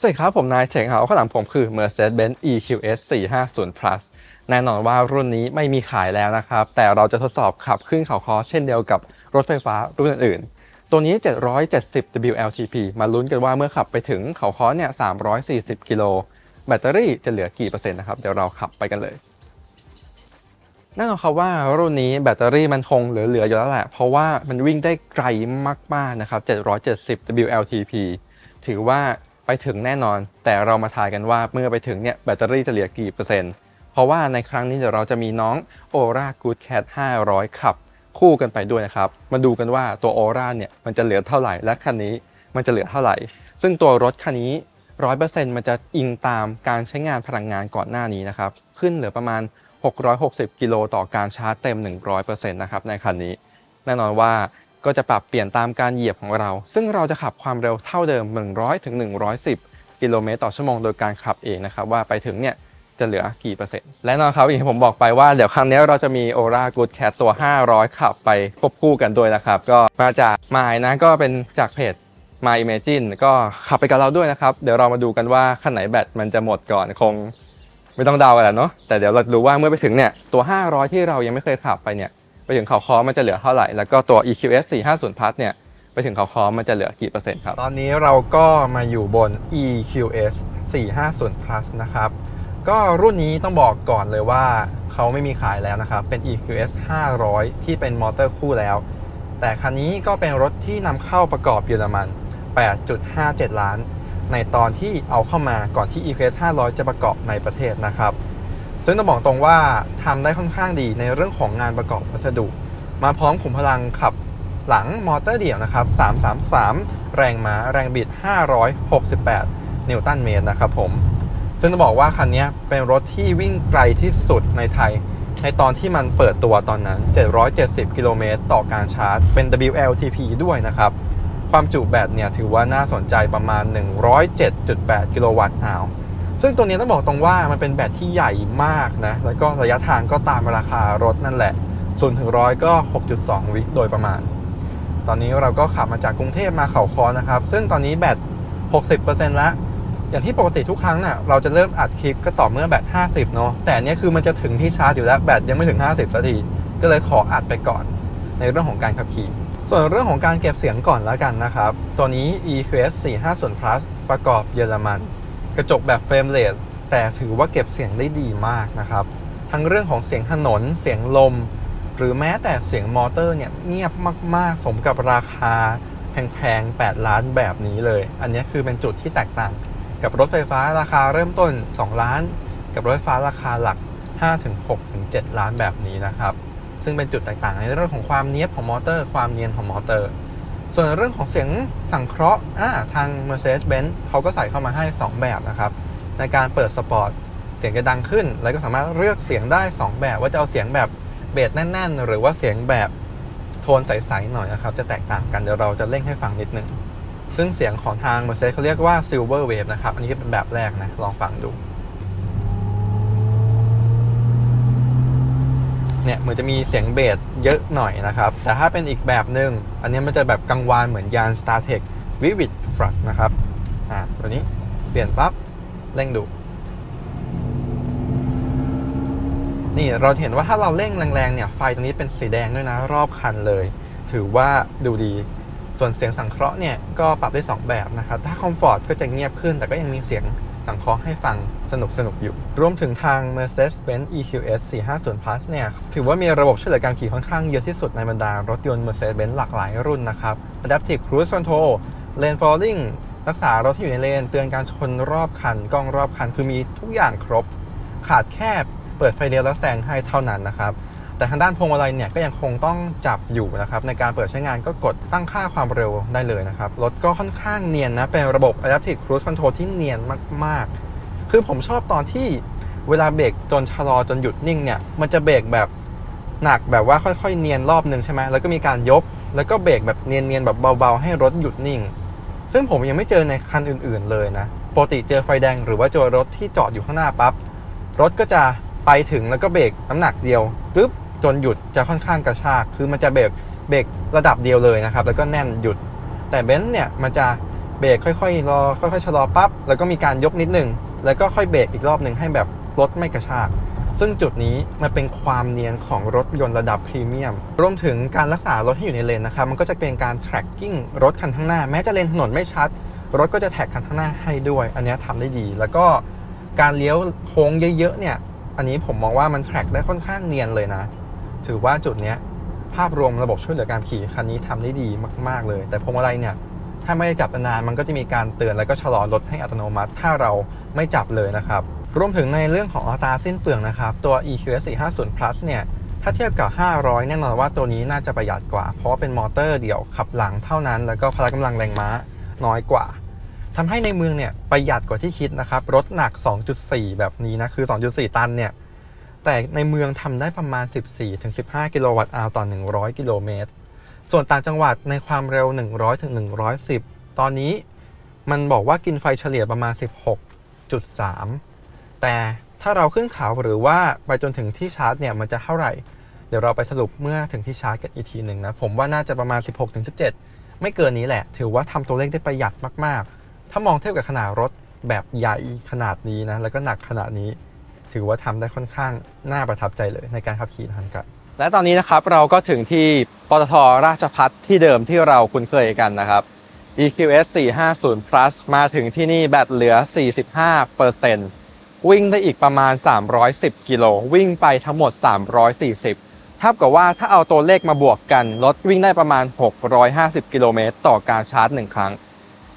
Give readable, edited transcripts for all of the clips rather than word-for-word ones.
สวัสดีครับผมนายเฉงเฮาข้างหลังผมคือ Mercedes-Benz EQS 450+แน่นอนว่ารุ่นนี้ไม่มีขายแล้วนะครับแต่เราจะทดสอบขับขึ้นเขาคอเช่นเดียวกับรถไฟฟ้ารุ่นอื่นๆตัวนี้770 WLTP มาลุ้นกันว่าเมื่อขับไปถึงเขาคอเนี่ย340 กิโลแบตเตอรี่จะเหลือกี่เปอร์เซ็นต์นะครับเดี๋ยวเราขับไปกันเลยแน่นอนครับว่ารุ่นนี้แบตเตอรี่มันคงเหลืออยู่แล้วแหละเพราะว่ามันวิ่งได้ไกลมากๆนะครับ770 WLTP ถือว่าไปถึงแน่นอนแต่เรามาทายกันว่าเมื่อไปถึงเนี่ยแบตเตอรี่จะเหลือกี่เปอร์เซ็นต์เพราะว่าในครั้งนี้เดี๋ยวเราจะมีน้อง Ora Good Cat 500 ขับคู่กันไปด้วยนะครับมาดูกันว่าตัว Ora เนี่ยมันจะเหลือเท่าไหร่และคันนี้มันจะเหลือเท่าไหร่ซึ่งตัวรถคันนี้ 100% มันจะอิงตามการใช้งานพลังงานก่อนหน้านี้นะครับขึ้นเหลือประมาณ660 กิโลต่อการชาร์จเต็ม 100% นะครับในคันนี้แน่นอนว่าก็จะปรับเปลี่ยนตามการเหยียบของเราซึ่งเราจะขับความเร็วเท่าเดิม 100-110 กิโลเมตรต่อชั่วโมงโดยการขับเองนะครับว่าไปถึงเนี่ยจะเหลือกี่เปอร์เซ็นต์และนอนครับอย่างที่ผมบอกไปว่าเดี๋ยวครั้งนี้เราจะมี Ora Good Cat ตัว500ขับไปควบคู่กันด้วยนะครับก็มาจากมายนะก็เป็นจากเพจ my imagine ก็ขับไปกับเราด้วยนะครับเดี๋ยวเรามาดูกันว่าคันไหนแบตมันจะหมดก่อนคงไม่ต้องเดากันแล้วเนาะแต่เดี๋ยวเราดูว่าเมื่อไปถึงเนี่ยตัว500ที่เรายังไม่เคยขับไปเนี่ยไปถึงเขาคอมันจะเหลือเท่าไหร่แล้วก็ตัว EQS 450+ เนี่ยไปถึงเขาคอมันจะเหลือกี่เปอร์เซ็นต์ครับตอนนี้เราก็มาอยู่บน EQS 450+ นะครับก็รุ่นนี้ต้องบอกก่อนเลยว่าเขาไม่มีขายแล้วนะครับเป็น EQS 500ที่เป็นมอเตอร์คู่แล้วแต่คันนี้ก็เป็นรถที่นำเข้าประกอบเยอรมัน 8.57 ล้านในตอนที่เอาเข้ามาก่อนที่ EQS 500จะประกอบในประเทศนะครับซึ่งต้องบอกตรงว่าทำได้ค่อนข้างดีในเรื่องของงานประกอบวัสดุมาพร้อมขุมพลังขับหลังมอเตอร์เดี่ยวนะครับ333แรงม้าแรงบิด568นิวตันเมตรนะครับผมซึ่งจะบอกว่าคันนี้เป็นรถที่วิ่งไกลที่สุดในไทยในตอนที่มันเปิดตัวตอนนั้น770กิโลเมตรต่อการชาร์จเป็น WLTP ด้วยนะครับความจุแบตเนี่ยถือว่าน่าสนใจประมาณ 107.8 กิโลวัตต์อาวซึ่งตัวนี้ต้องบอกตรงว่ามันเป็นแบตที่ใหญ่มากนะแล้วก็ระยะทางก็ตามราคารถนั่นแหละ0-100 ก็ 6.2 วิโดยประมาณตอนนี้เราก็ขับมาจากกรุงเทพมาเขาคอนะครับซึ่งตอนนี้แบต 60% แล้วอย่างที่ปกติทุกครั้งน่ะเราจะเริ่มอัดคลิปก็ต่อเมื่อแบต 50 เนาะแต่อันนี้คือมันจะถึงที่ชาร์จอยู่แล้วแบตยังไม่ถึง 50 สักทีก็เลยขออัดไปก่อนในเรื่องของการขับขี่ส่วนเรื่องของการเก็บเสียงก่อนแล้วกันนะครับตัวนี้ EQS 450+ ประกอบเยอรมันกระจกแบบ Frameless แต่ถือว่าเก็บเสียงได้ดีมากนะครับทั้งเรื่องของเสียงถนนเสียงลมหรือแม้แต่เสียงมอเตอร์เนี่ยเงียบมากๆสมกับราคาแพงๆ8ล้านแบบนี้เลยอันนี้คือเป็นจุดที่แตกต่างกับรถไฟฟ้าราคาเริ่มต้น2ล้านกับรถไฟฟ้าราคาหลัก 5-6-7 ล้านแบบนี้นะครับซึ่งเป็นจุดแตกต่างในเรื่องของความเนี๊ยบของมอเตอร์ความเนียนของมอเตอร์ส่วนเรื่องของเสียงสังเคราะห์ทาง Mercedes-Benz เขาก็ใส่เข้ามาให้2แบบนะครับในการเปิดสปอร์ตเสียงจะดังขึ้นแล้วก็สามารถเลือกเสียงได้2แบบว่าจะเอาเสียงแบบเบสแน่นๆหรือว่าเสียงแบบโทนใสๆหน่อยนะครับจะแตกต่างกันเดี๋ยวเราจะเล่นให้ฟังนิดนึงซึ่งเสียงของทาง Mercedes เขาเรียกว่า Silver Wave นะครับอันนี้เป็นแบบแรกนะลองฟังดูเนี่ยมันจะมีเสียงเบสเยอะหน่อยนะครับแต่ถ้าเป็นอีกแบบหนึ่งอันนี้มันจะแบบกังวานเหมือนยาน StarTech Vivid Flux นะครับตัวนี้เปลี่ยนปั๊บเร่งดูนี่เราเห็นว่าถ้าเราเร่งแรงๆเนี่ยไฟตรงนี้เป็นสีแดงด้วยนะรอบคันเลยถือว่าดูดีส่วนเสียงสังเคราะห์เนี่ยก็ปรับได้2แบบนะครับถ้าคอมฟอร์ตก็จะเงียบขึ้นแต่ก็ยังมีเสียงสังเคราะห์ให้ฟังสนุกอยู่รวมถึงทาง Mercedes-Benz EQS 450+ เนี่ยถือว่ามีระบบช่วยเหลือการขี่ค่อนข้างเยอะที่สุดในบรรดารถยนต์ Mercedes-Benz หลากหลายรุ่นนะครับ Adaptive Cruise Control Lane Following รักษารถที่อยู่ในเลนเตือนการชนรอบคันกล้องรอบคันคือมีทุกอย่างครบขาดแค่เปิดไฟเลี้ยวและแซงให้เท่านั้นนะครับแต่ทางด้านพวงมาลัยเนี่ยก็ยังคงต้องจับอยู่นะครับในการเปิดใช้งานก็กดตั้งค่าความเร็วได้เลยนะครับรถก็ค่อนข้างเนียนนะเป็นระบบ Adaptive Cruise Control ที่เนียนมากๆคือผมชอบตอนที่เวลาเบรกจนชะลอจนหยุดนิ่งเนี่ยมันจะเบรกแบบหนักแบบว่าค่อยๆเนียนรอบนึงใช่ไหมแล้วก็มีการยกแล้วก็เบรกแบบเนียนๆแบบเบาๆให้รถหยุดนิ่งซึ่งผมยังไม่เจอในคันอื่นๆเลยนะปกติเจอไฟแดงหรือว่าเจอรถที่จอดอยู่ข้างหน้าปั๊บรถก็จะไปถึงแล้วก็เบรกน้ำหนักเดียวปึ๊บจนหยุดจะค่อนข้างกระชากคือมันจะเบรกระดับเดียวเลยนะครับแล้วก็แน่นหยุดแต่เบนซ์เนี่ยมันจะ เบรกค่อยๆรอค่อยๆชะลอปั๊บแล้วก็มีการยกนิดนึงแล้วก็ค่อยเบรกอีกรอบหนึ่งให้แบบรถไม่กระชากซึ่งจุดนี้มันเป็นความเนียนของรถยนต์ระดับพรีเมียมรวมถึงการรักษารถให้อยู่ในเลนนะครับมันก็จะเป็นการ tracking รถคันข้างหน้าแม้จะเลนถนนไม่ชัดรถก็จะแท็กคันข้างหน้าให้ด้วยอันนี้ทำได้ดีแล้วก็การเลี้ยวโค้งเยอะๆเนี่ยอันนี้ผมมองว่ามันแท็กได้ค่อนข้างเนียนเลยนะถือว่าจุดนี้ภาพรวมระบบช่วยเหลือการขี่คันนี้ทำได้ดีมากๆเลยแต่พวงมาลัยเนี่ยถ้าไม่ได้จับนานมันก็จะมีการเตือนแล้วก็ชะลอรถให้อัตโนมัติถ้าเราไม่จับเลยนะครับรวมถึงในเรื่องของอัตราสิ้นเปลืองนะครับตัว EQS 450+ เนี่ยถ้าเทียบกับ 500 แน่นอนว่าตัวนี้น่าจะประหยัดกว่าเพราะว่าเป็นมอเตอร์เดี่ยวขับหลังเท่านั้นแล้วก็พละกำลังแรงม้าน้อยกว่าทำให้ในเมืองเนี่ยประหยัดกว่าที่คิดนะครับรถหนัก 2.4 แบบนี้นะคือ 2.4 ตันเนี่ยแต่ในเมืองทำได้ประมาณ 14-15 กิโลวัตต์ชั่วโมงต่อ 100 กิโลเมตรส่วนต่างจังหวัดในความเร็ว 100-110 ตอนนี้มันบอกว่ากินไฟเฉลี่ยประมาณ 16.3แต่ถ้าเราขึ้นเขาหรือว่าไปจนถึงที่ชาร์จเนี่ยมันจะเท่าไหร่เดี๋ยวเราไปสรุปเมื่อถึงที่ชาร์จกันอีกทีหนึ่งนะผมว่าน่าจะประมาณ 16-17 ไม่เกินนี้แหละถือว่าทำตัวเลขได้ประหยัดมากๆถ้ามองเทียบกับขนาดรถแบบใหญ่ขนาดนี้นะแล้วก็หนักขนาดนี้ถือว่าทำได้ค่อนข้างน่าประทับใจเลยในการขับขี่ทางไกลและตอนนี้นะครับเราก็ถึงที่ปตท.ราชภัฏที่เดิมที่เราคุ้นเคยกันนะครับ EQS 450+ มาถึงที่นี่แบตเหลือ 45%วิ่งได้อีกประมาณ310กิโลวิ่งไปทั้งหมด340เท่ากับว่าถ้าเอาตัวเลขมาบวกกันรถวิ่งได้ประมาณ650กิโลเมตรต่อการชาร์จ1ครั้ง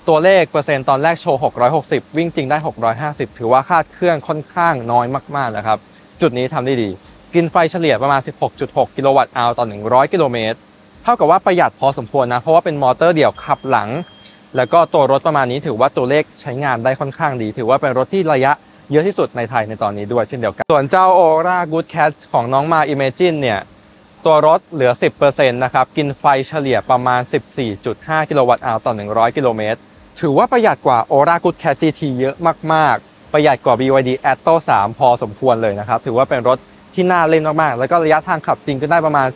ตัวเลขเปอร์เซ็นต์ตอนแรกโชว์660วิ่งจริงได้650ถือว่าคาดเคลื่อนค่อนข้างน้อยมากๆนะครับจุดนี้ทำได้ดีกินไฟเฉลี่ยประมาณ 16.6 กิโลวัตต์ชั่วโมงต่อ100กิโลเมตรเท่ากับว่าประหยัดพอสมควรนะเพราะว่าเป็นมอเตอร์เดี่ยวขับหลังแล้วก็ตัวรถประมาณนี้ถือว่าตัวเลขใช้งานได้ค่อนข้างดีถือว่าเป็นรถที่ระยะเยอะที่สุดในไทยในตอนนี้ด้วยเช่นเดียวกันส่วนเจ้า Ora Good Cat ของน้อง my imagine เนี่ยตัวรถเหลือ 10% นะครับกินไฟเฉลี่ยประมาณ 14.5 กิโลวัตต์ชั่วโมงต่อ100กิโลเมตรถือว่าประหยัดกว่า Ora Good Cat GT เยอะมากๆประหยัดกว่า BYD Atto 3 พอสมควรเลยนะครับถือว่าเป็นรถที่น่าเล่นมากๆแล้วก็ระยะทางขับจริงก็ได้ประมาณ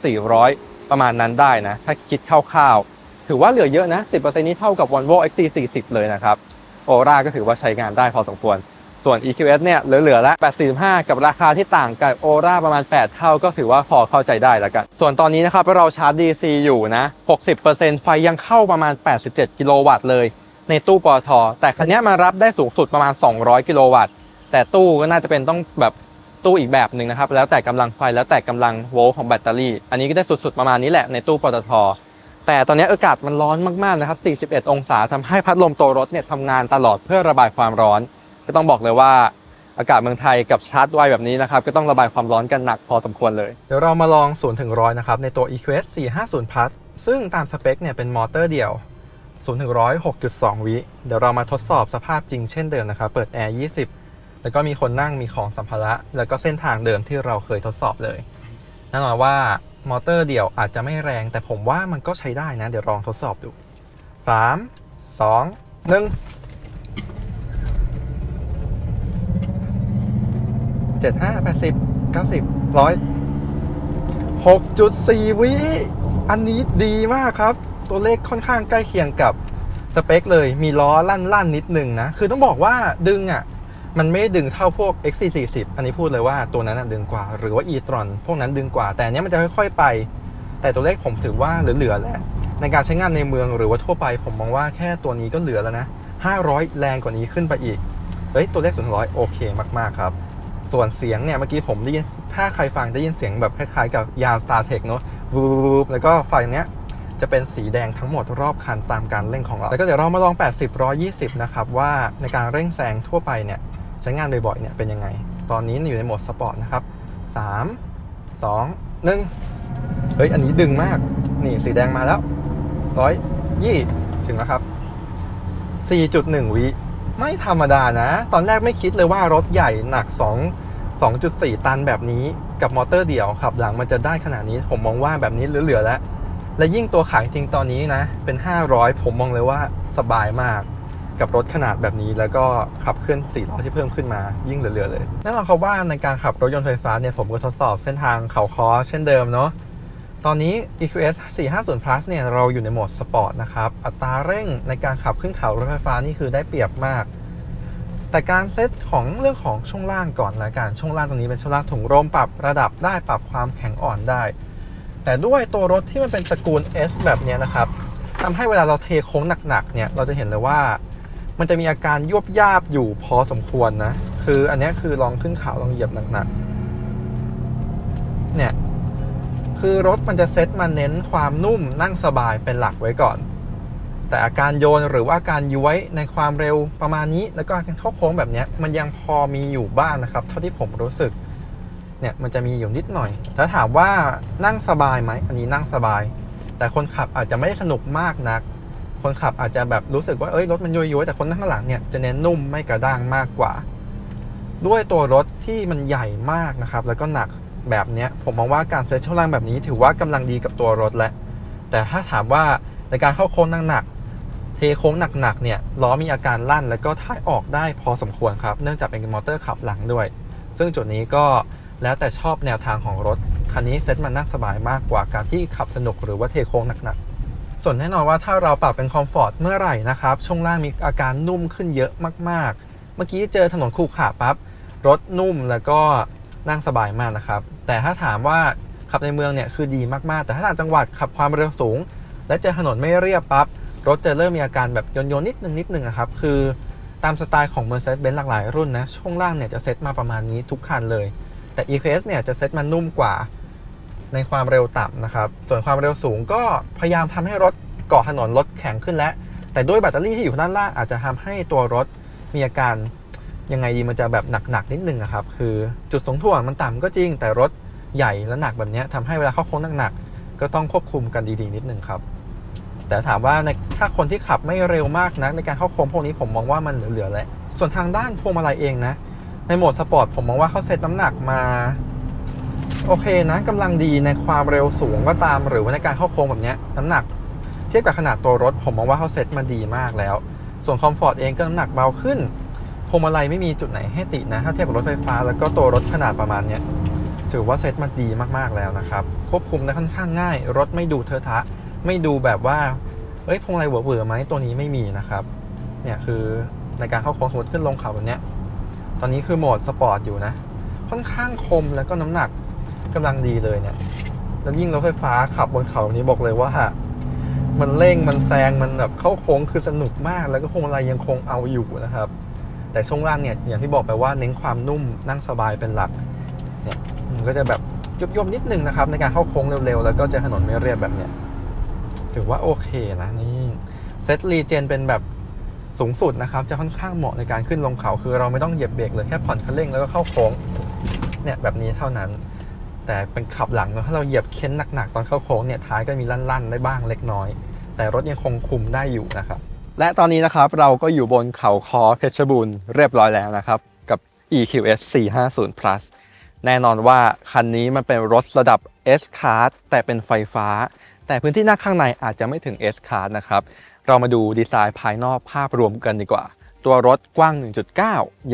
400ประมาณนั้นได้นะถ้าคิดคร่าวๆถือว่าเหลือเยอะนะ 10% นี้เท่ากับ Volvo XC40 เลยนะครับ Ora ก็ถือว่าใช้งานได้พอสมควรส่วน EQS เนี่ยเหลือๆแล้ว845กับราคาที่ต่างกับ Ora ประมาณ8เท่าก็ถือว่าพอเข้าใจได้แล้วกันส่วนตอนนี้นะครับเราชาร์จ DC อยู่นะ 60% ไฟยังเข้าประมาณ87กิโลวัตต์เลยในตู้ปตท.แต่คันนี้มารับได้สูงสุดประมาณ200กิโลวัตต์แต่ตู้ก็น่าจะเป็นต้องแบบตู้อีกแบบหนึ่งนะครับแล้วแต่กำลังไฟแล้วแต่กำลังโวลต์ของแบตเตอรี่อันนี้ก็ได้สุดๆประมาณนี้แหละในตู้ปตท.แต่ตอนนี้อากาศมันร้อนมากๆนะครับ41องศาทำให้พัดลมตัวรถเนี่ยทำงานตลอดเพื่อระบายความร้อนก็ต้องบอกเลยว่าอากาศเมืองไทยกับชาร์จไวแบบนี้นะครับก็ต้องระบายความร้อนกันหนักพอสมควรเลยเดี๋ยวเรามาลอง 0-100 นะครับในตัว EQS 450+ ซึ่งตามสเปคเนี่ยเป็นมอเตอร์เดี่ยว 0-100 6.2 วิเดี๋ยวเรามาทดสอบสภาพจริงเช่นเดิมนะครับเปิดแอร์ 20แล้วก็มีคนนั่งมีของสัมภาระแล้วก็เส้นทางเดิมที่เราเคยทดสอบเลยแน่นอนว่ามอเตอร์เดี่ยวอาจจะไม่แรงแต่ผมว่ามันก็ใช้ได้นะเดี๋ยวลองทดสอบดู3 2 175 80 90 100 6.4 วิอันนี้ดีมากครับตัวเลขค่อนข้างใกล้เคียงกับสเปคเลยมีล้อลั่นนิดนึงนะคือต้องบอกว่าดึงอ่ะมันไม่ดึงเท่าพวก XC40 อันนี้พูดเลยว่าตัวนั้นดึงกว่าหรือว่า e-tron พวกนั้นดึงกว่าแต่อันนี้มันจะค่อยๆไปแต่ตัวเลขผมถือว่าเหลือๆแล้วในการใช้งานในเมืองหรือว่าทั่วไปผมมองว่าแค่ตัวนี้ก็เหลือแล้วนะ500แรงกว่านี้ขึ้นไปอีกเฮ้ยตัวเลข0-100โอเคมากๆครับส่วนเสียงเนี่ยเมื่อกี้ผมได้ยินถ้าใครฟังได้ยินเสียงแบบคล้ายๆกับยาน StarTech เนอะวูบแล้วก็ไฟเนี้ยจะเป็นสีแดงทั้งหมดรอบคันตามการเร่งของเราแล้วก็เดี๋ยวเรามาลอง80-120นะครับว่าในการเร่งแซงทั่วไปเนี่ยใช้งานบ่อยๆเนี่ยเป็นยังไงตอนนี้อยู่ในโหมดสปอร์ตนะครับ3 2 1เฮ้ยอันนี้ดึงมากนี่สีแดงมาแล้ว120ถึงแล้วครับ 4.1 วิไม่ธรรมดานะตอนแรกไม่คิดเลยว่ารถใหญ่หนัก 2.4 ตันแบบนี้กับมอเตอร์เดี่ยวขับหลังมันจะได้ขนาดนี้ผมมองว่าแบบนี้เหลือๆแล้วและยิ่งตัวขายจริงตอนนี้นะเป็น500ผมมองเลยว่าสบายมากกับรถขนาดแบบนี้แล้วก็ขับเคลื่อน4ล้อที่เพิ่มขึ้นมายิ่งเหลือๆเลยแน่นอนครับว่าในการขับรถยนต์ไฟฟ้าเนี่ยผมก็ทดสอบเส้นทางเขาค้อเช่นเดิมเนาะ ตอนนี้ EQS 450 plus เนี่ยเราอยู่ในโหมดสปอร์ตนะครับอัตราเร่งในการขับขึ้นเขารถไฟฟ้านี่คือได้เปรียบมากแต่การเซตของเรื่องของช่วงล่างก่อนละกันช่วงล่างตรงนี้เป็นช่วงล่างถุงลมปรับระดับได้ปรับความแข็งอ่อนได้แต่ด้วยตัวรถที่มันเป็นตระกูล S แบบนี้นะครับทำให้เวลาเราเทโค้งหนักๆเนี่ยเราจะเห็นเลยว่ามันจะมีอาการยวบยาบอยู่พอสมควรนะคืออันนี้คือลองขึ้นเขาลองเหยียบหนักๆเนี่ยคือรถมันจะเซตมาเน้นความนุ่มนั่งสบายเป็นหลักไว้ก่อนแต่อาการโยนหรือว่าการย้วยในความเร็วประมาณนี้แล้วก็การเข้าโค้งแบบนี้มันยังพอมีอยู่บ้างนะครับเท่าที่ผมรู้สึกเนี่ยมันจะมีอยู่นิดหน่อยถ้าถามว่านั่งสบายไหมอันนี้นั่งสบายแต่คนขับอาจจะไม่ได้สนุกมากนักคนขับอาจจะแบบรู้สึกว่าเอ้ยรถมันย้วยๆแต่คนนั่งข้างหลังเนี่ยจะเน้นนุ่มไม่กระด้างมากกว่าด้วยตัวรถที่มันใหญ่มากนะครับแล้วก็หนักแบบนี้ผมมองว่าการเซตช่วงล่างแบบนี้ถือว่ากำลังดีกับตัวรถแล้วแต่ถ้าถามว่าในการเข้าโค้งหนักเทโค้งหนักๆเนี่ยล้อมีอาการลั่นแล้วก็ท้ายออกได้พอสมควรครับเนื่องจากเป็นมอเตอร์ขับหลังด้วยซึ่งจุดนี้ก็แล้วแต่ชอบแนวทางของรถคันนี้เซตมันนั่งสบายมากกว่าการที่ขับสนุกหรือว่าเทโค้งหนักๆส่วนแน่นอนว่าถ้าเราปรับเป็นคอมฟอร์ตเมื่อไหร่นะครับช่วงล่างมีอาการนุ่มขึ้นเยอะมากๆเมื่อกี้เจอถนนขรุขระปั๊บรถนุ่มแล้วก็นั่งสบายมากนะครับแต่ถ้าถามว่าขับในเมืองเนี่ยคือดีมากๆแต่ถ้าต่างจังหวัดขับความเร็วสูงและเจอถนนไม่เรียบปั๊บรถจะเริ่มมีอาการแบบโยนนิดนึงนะครับคือตามสไตล์ของ Mercedes-Benz หลากหลายรุ่นนะช่วงล่างเนี่ยจะเซตมาประมาณนี้ทุกคันเลยแต่ EQS เนี่ยจะเซตมานุ่มกว่าในความเร็วต่ำนะครับส่วนความเร็วสูงก็พยายามทำให้รถเกาะถนนรถแข็งขึ้นแล้วแต่ด้วยแบตเตอรี่ที่อยู่ด้านล่างอาจจะทำให้ตัวรถมีอาการยังไงดีมันจะแบบหนักนิดนึงนะครับคือจุดสูงถ่วงมันต่ำก็จริงแต่รถใหญ่และหนักแบบนี้ทำให้เวลาเข้าโค้งหนักก็ต้องควบคุมกันดีๆนิดนึงครับแต่ถามว่าถ้าคนที่ขับไม่เร็วมากนักในการเข้าโค้งพวกนี้ผมมองว่ามันเหลือๆแล้วส่วนทางด้านพวงมาลัยเองนะในโหมดสปอร์ตผมมองว่าเขาเซตน้ำหนักมาโอเคนะกำลังดีในความเร็วสูงก็ตามหรือว่าในการเข้าโค้งแบบนี้น้ำหนักเทียบกับขนาดตัวรถผมมองว่าเขาเซตมาดีมากแล้วส่วนคอมฟอร์ตเองก็น้ำหนักเบาขึ้นพวงมาลัยไม่มีจุดไหนให้ตินะถ้าเทียบกับรถไฟฟ้าแล้วก็ตัวรถขนาดประมาณนี้ถือว่าเซตมาดีมากๆแล้วนะครับควบคุมได้ค่อนข้างง่ายรถไม่ดูเทอะทะไม่ดูแบบว่าเอ้ยพวงมาลัยเบื่อไหมตัวนี้ไม่มีนะครับเนี่ยคือในการเข้าโค้งสมมติขึ้นลงเขาแบบนี้ตอนนี้คือโหมดสปอร์ตอยู่นะค่อนข้างคมแล้วก็น้ำหนักกำลังดีเลยเนี่ยแล้วยิ่งรถไฟฟ้าขับบนเขาแบบนี้บอกเลยว่ามันเร่งมันแซงมันแบบเข้าโค้งคือสนุกมากแล้วก็พวงมาลัยยังคงเอาอยู่นะครับแต่ช่วงล่างเนี่ยอย่างที่บอกไปว่าเน้นความนุ่มนั่งสบายเป็นหลักเนี่ยมันก็จะแบบยุบนิดนึงนะครับในการเข้าโค้งเร็วๆแล้วก็เจอถนนไม่เรียบแบบเนี้ยถือว่าโอเคนะนี่เซตรีเจนเป็นแบบสูงสุดนะครับจะค่อนข้างเหมาะในการขึ้นลงเขาคือเราไม่ต้องเหยียบเบรกเลยแค่ผ่อนคันเร่งแล้วก็เข้าโค้งเนี่ยแบบนี้เท่านั้นแต่เป็นขับหลังถ้าเราเหยียบเค้นหนักๆตอนเข้าโค้งเนี่ยท้ายก็มีลั่นๆได้บ้างเล็กน้อยแต่รถยังคงคุมได้อยู่นะครับและตอนนี้นะครับเราก็อยู่บนเขาคอเพชรบูรณ์เรียบร้อยแล้วนะครับกับ EQS 450 plus แน่นอนว่าคันนี้มันเป็นรถระดับ S-Class แต่เป็นไฟฟ้าแต่พื้นที่นั่งข้างในอาจจะไม่ถึง S-Class นะครับเรามาดูดีไซน์ภายนอกภาพรวมกันดีกว่าตัวรถกว้าง 1.9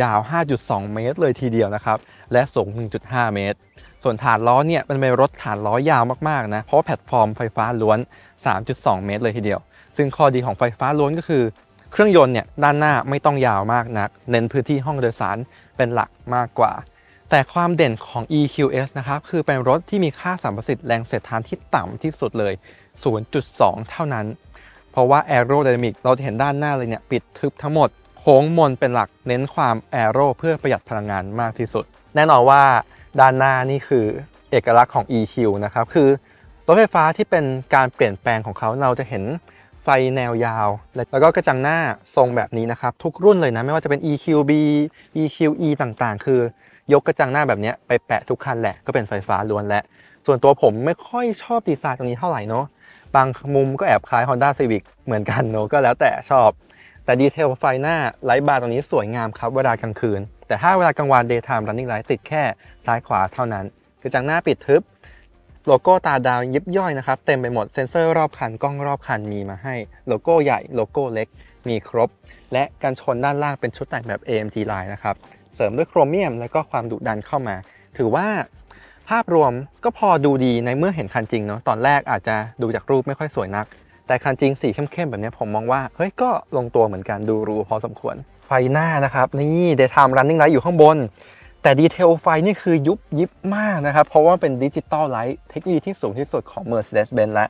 ยาว 5.2 เมตรเลยทีเดียวนะครับและสูง 1.5 เมตรส่วนฐานล้อเนี่ยมันเป็นรถฐานล้อยาวมากๆนะเพราะแพลตฟอร์มไฟฟ้าล้วน 3.2 เมตรเลยทีเดียวซึ่งข้อดีของไฟฟ้าล้วนก็คือเครื่องยนต์เนี่ยด้านหน้าไม่ต้องยาวมากนักเน้นพื้นที่ห้องโดยสารเป็นหลักมากกว่าแต่ความเด่นของ EQS นะครับคือเป็นรถที่มีค่าสัมประสิทธิ์แรงเสียดทานที่ต่ำที่สุดเลย 0.2 เท่านั้นเพราะว่าแอโรไดนามิกเราจะเห็นด้านหน้าเลยเนี่ยปิดทึบทั้งหมดโค้งมนเป็นหลักเน้นความแอโรเพื่อประหยัดพลังงานมากที่สุดแน่นอนว่าด้านหน้านี่คือเอกลักษณ์ของ EQ นะครับคือรถไฟฟ้าที่เป็นการเปลี่ยนแปลงของเขาเราจะเห็นไฟแนวยาวแล้วก็กระจังหน้าทรงแบบนี้นะครับทุกรุ่นเลยนะไม่ว่าจะเป็น EQB EQE ต่างๆคือยกกระจังหน้าแบบนี้ไปแปะทุกคันแหละก็เป็นไฟฟ้าล้วนและส่วนตัวผมไม่ค่อยชอบดีไซน์ตรงนี้เท่าไหร่เนาะบางมุมก็แอบคล้าย Honda Civic เหมือนกันเนาะก็แล้วแต่ชอบแต่ดีเทลไฟหน้าไลท์บาร์ตรงนี้สวยงามครับเวลากลางคืนแต่ถ้าเวลากลางวัน Daytime Running Light ติดแค่ซ้ายขวาเท่านั้นกระจังหน้าปิดทึบโลโก้ตาดาวยิบย่อยนะครับเต็มไปหมดเซ็นเซอร์รอบคันกล้องรอบคันมีมาให้โลโก้ใหญ่โลโก้เล็กมีครบและกันชนด้านล่างเป็นชุดแต่งแบบ AMG Line นะครับเสริมด้วยโครเมียมและก็ความดุดันเข้ามาถือว่าภ ภาพรวมก็พอดูดีในเมื่อเห็นคันจริงเนาะตอนแรกอาจจะดูจากรูปไม่ค่อยสวยนักแต่คันจริงสีเข้มๆแบบนี้ผมมองว่าเฮ้ยก็ลงตัวเหมือนกันดูรูพอสมควรไฟหน้านะครับนี่ Daytime Running Light อยู่ข้างบนแต่ดีเทลไฟนี่คือยุบยิบมากนะครับเพราะว่าเป็นดิจิตอลไลท์เทคโนโลยีที่สูงที่สุดของ Mercedes-Benz และ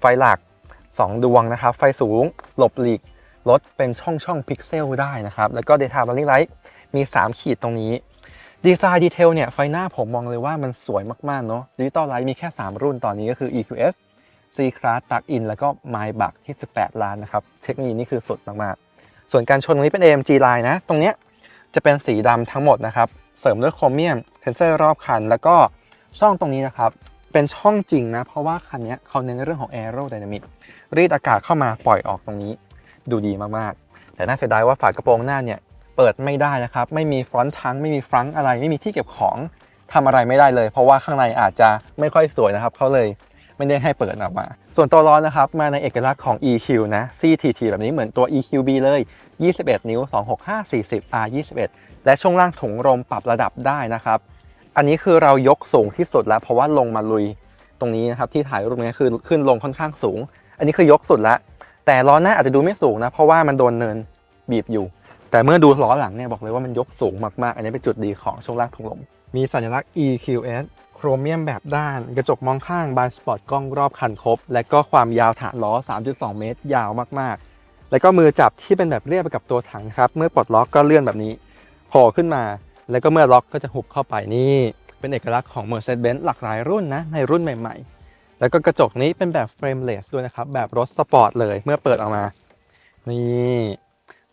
ไฟหลัก2 ดวงนะครับไฟสูงหลบหลีกรถเป็นช่องพิกเซลได้นะครับแล้วก็ Daytime Running Light มี3ขีดตรงนี้ดีไซน์ดีเทลเนี่ยไฟหน้าผมมองเลยว่ามันสวยมากๆเนาะดิจิตอลไลท์มีแค่3รุ่นตอนนี้ก็คือ EQS C-Class ตักอินแล้วก็ Maybach ที่18ล้านนะครับเทคโนโลยีนี่คือสุดมากๆส่วนการชนตรงนี้เป็น AMG Line นะตรงเนี้ยจะเป็นสีดำทั้งหมดนะครับเสริมด้วยโครเมียมเซ็นเซอร์รอบคันแล้วก็ช่องตรงนี้นะครับเป็นช่องจริงนะเพราะว่าคันนี้เขาเน้นเรื่องของ Aerodynamic รีดอากาศเข้ามาปล่อยออกตรงนี้ดูดีมากๆแต่น่าเสียดายว่าฝากระโปรงหน้าเนี่ยเปิดไม่ได้นะครับไม่มีฟรอนต์ทั้งไม่มีฟรังอะไรไม่มีที่เก็บของทำอะไรไม่ได้เลยเพราะว่าข้างในอาจจะไม่ค่อยสวยนะครับเขาเลยไม่ได้ให้เปิดออกมาส่วนตัวล้อนะครับมาในเอกลักษณ์ของ EQ นะ CTT แบบนี้เหมือนตัว EQB เลย21นิ้ว265 40 R21 และช่วงล่างถุงลมปรับระดับได้นะครับอันนี้คือเรายกสูงที่สุดแล้วเพราะว่าลงมาลุยตรงนี้นะครับที่ถ่ายรูปนี้คือขึ้นลงค่อนข้างสูงอันนี้คือยกสุดแล้วแต่ล้อหน้าอาจจะดูไม่สูงนะเพราะว่ามันโดนเนินบีบอยู่แต่เมื่อดูล้อหลังเนี่ยบอกเลยว่ามันยกสูงมากๆอันนี้เป็นจุดดีของช่วงล่างถุงลมมีสัญลักษณ์ EQS โครเมียมแบบด้านกระจกมองข้างบานสปอร์ตกล้องรอบคันครบและก็ความยาวฐานล้อ 3.2 เมตรยาวมากๆแล้วก็มือจับที่เป็นแบบเรียบไปกับตัวถังครับเมื่อปลดล็อกก็เลื่อนแบบนี้โผล่ขึ้นมาแล้วก็เมื่อล็อกก็จะหุบเข้าไปนี่เป็นเอกลักษณ์ของ Mercedes-Benz หลากหลายรุ่นนะในรุ่นใหม่ๆแล้วก็กระจกนี้เป็นแบบ Frameless ด้วยนะครับแบบรถสปอร์ตเลยเมื่อเปิดออกมานี่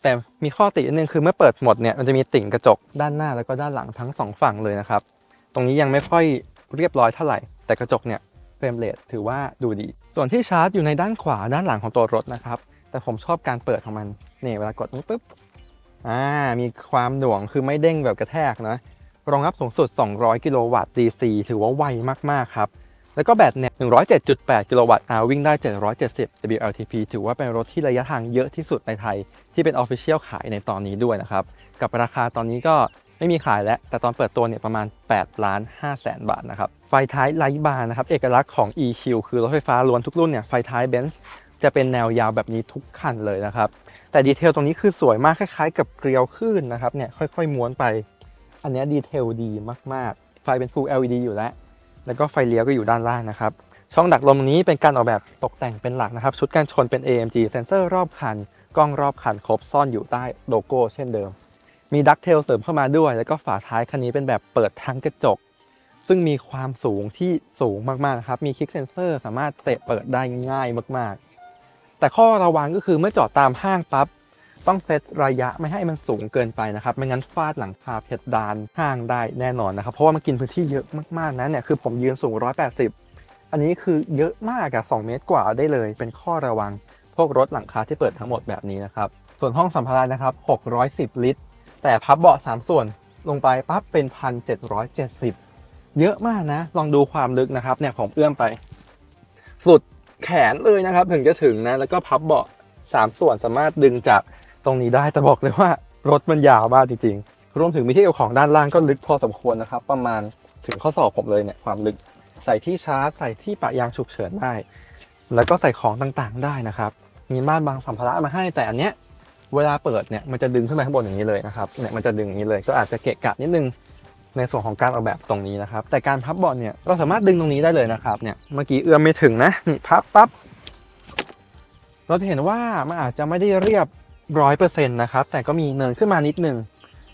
แต่มีข้อติหนึ่งคือเมื่อเปิดหมดเนี่ยมันจะมีติ่งกระจกด้านหน้าแล้วก็ด้านหลังทั้ง2ฝั่งเลยนะครับตรงนี้ยังไม่ค่อยเรียบร้อยเท่าไหร่แต่กระจกเนี่ยเฟรมเรทถือว่าดูดีส่วนที่ชาร์จอยู่ในด้านขวาด้านหลังของตัวรถนะครับแต่ผมชอบการเปิดของมันนี่เวลากดปุ๊บมีความหน่วงคือไม่เด้งแบบกระแทกนะรองรับสูงสุด200กิโลวัตต์ DC ถือว่าไวมากๆครับแล้วก็แบตเนี่ย 107.8 กิโลวัตต์อาววิ่งได้770 WLTP ถือว่าเป็นรถที่ระยะทางเยอะที่สุดในไทยที่เป็น Official ขายในตอนนี้ด้วยนะครับกับราคาตอนนี้ก็ไม่มีขายแล้วแต่ตอนเปิดตัวเนี่ยประมาณ8,500,000 บาทนะครับไฟท้ายไลท์บาร์นะครับเอกลักษณ์ของ EQ คือรถไฟฟ้าล้วนทุกรุ่นเนี่ยไฟท้าย Benz จะเป็นแนวยาวแบบนี้ทุกคันเลยนะครับแต่ดีเทลตรงนี้คือสวยมากคล้ายๆกับเกลียวขึ้นนะครับเนี่ยค่อยๆม้วนไปอันนี้ดีเทลดีมากๆไฟเป็น Full LED อยู่แล้วก็ไฟเลี้ยวก็อยู่ด้านล่างนะครับช่องดักลมนี้เป็นการออกแบบตกแต่งเป็นหลักนะครับชุดการชนเป็น AMG เซ็นเซอร์รอบคันกล้องรอบคันครบซ่อนอยู่ใต้โลโก้เช่นเดิมมีดักเทลเสริมเข้ามาด้วยแล้วก็ฝาท้ายคันนี้เป็นแบบเปิดทั้งกระจกซึ่งมีความสูงที่สูงมากๆนะครับมีคลิกเซ็นเซอร์สามารถเตะเปิดได้ง่ายมากๆแต่ข้อระวังก็คือเมื่อจอดตามห้างปั๊บต้องเซตระยะไม่ให้มันสูงเกินไปนะครับไม่งั้นฟาดหลังคาเพดานห้างได้แน่นอนนะครับเพราะว่ามันกินพื้นที่เยอะมากๆนะเนี่ยคือผมยืนสูง180อันนี้คือเยอะมากอะ2 เมตรกว่าได้เลยเป็นข้อระวังพวกรถหลังคาที่เปิดทั้งหมดแบบนี้นะครับส่วนห้องสัมภาระนะครับ610ลิตรแต่พับเบาะ3ส่วนลงไปปั๊บเป็น 1,770 เยอะมากนะลองดูความลึกนะครับเนี่ยผมเอื้อมไปสุดแขนเลยนะครับถึงจะถึงนะแล้วก็พับเบาะ3ส่วนสามารถดึงจากตรงนี้ได้แต่บอกเลยว่ารถมันยาวมากจริงๆรวมถึงมีที่เก็บของด้านล่างก็ลึกพอสมควรนะครับประมาณถึงข้อศอกผมเลยเนี่ยความลึกใส่ที่ชาร์จใส่ที่ปะยางฉุกเฉินได้แล้วก็ใส่ของต่างๆได้นะครับมีม่านบังสัมภาระมาให้แต่อันเนี้ยเวลาเปิดเนี่ยมันจะดึงขึ้นมาข้างบนอย่างนี้เลยนะครับเนี่ยมันจะดึงอย่างนี้เลยก็อาจจะเกะกะนิดนึงในส่วนของการออกแบบตรงนี้นะครับแต่การพับเบาะเนี่ยเราสามารถดึงตรงนี้ได้เลยนะครับเนี่ยเมื่อกี้เอื้อมไม่ถึงนะนี่พับปั๊บเราจะเห็นว่ามันอาจจะไม่ได้เรียบ100%นะครับแต่ก็มีเนินขึ้นมานิดนึง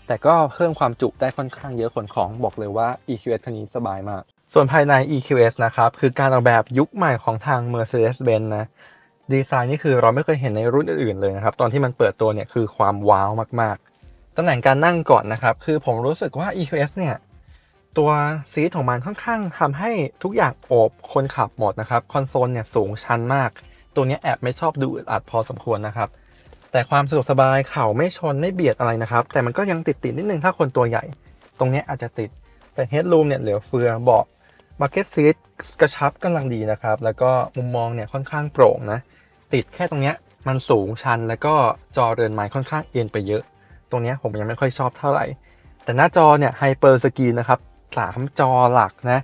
แต่ก็เพิ่มความจุได้ค่อนข้างเยอะขนของบอกเลยว่า EQS คันนี้สบายมากส่วนภายใน EQS นะครับคือการออกแบบยุคใหม่ของทาง Mercedes-Benz นะดีไซน์นี่คือเราไม่เคยเห็นในรุ่นอื่นๆเลยนะครับตอนที่มันเปิดตัวเนี่ยคือความว้าวมากๆตำแหน่งการนั่งก่อนนะครับคือผมรู้สึกว่า EQS เนี่ยตัวซีทของมันค่อนข้างทำให้ทุกอย่างโอบคนขับหมดนะครับคอนโซลเนี่ยสูงชันมากตัวนี้แอบไม่ชอบดูอึดอัดพอสมควรนะครับแต่ความสะดวกสบายเข่าไม่ชนไม่เบียดอะไรนะครับแต่มันก็ยังติดนิดนึงถ้าคนตัวใหญ่ตรงนี้อาจจะติดแต่เฮดรูมเนี่ยเหลือเฟือเบาะมาร์เก็ตซีทกระชับกำลังดีนะครับแล้วก็มุมมองเนี่ยค่อนข้างโปร่งนะติดแค่ตรงนี้มันสูงชันแล้วก็จอเรือนไม้ค่อนข้างเอียงไปเยอะตรงนี้ผมยังไม่ค่อยชอบเท่าไหร่แต่หน้าจอเนี่ยไฮเปอร์สกรีนนะครับ3 จอหลักนะ